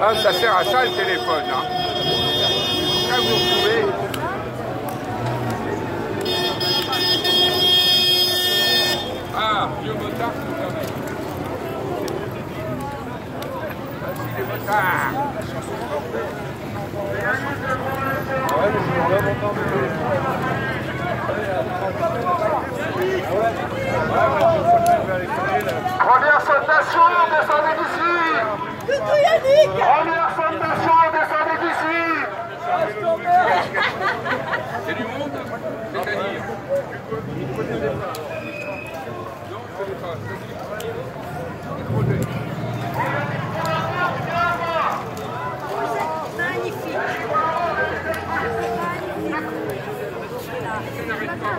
Ah, ça sert à ça le téléphone. Hein. Là, vous pouvez. Ah, vieux motard, c'est quand même. C'est des motards. Ah ouais, mais je vais vraiment entendre le téléphone. Première sensation, descendez d'ici. Coucou Yannick! Première sensation, descendez d'ici! C'est du monde, c'est-à-dire. Vous ne connaissez pas. Non, vous ne connaissez pas. Magnifique! Je n'arrête pas.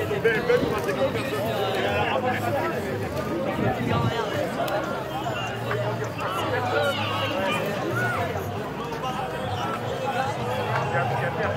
C'est bien.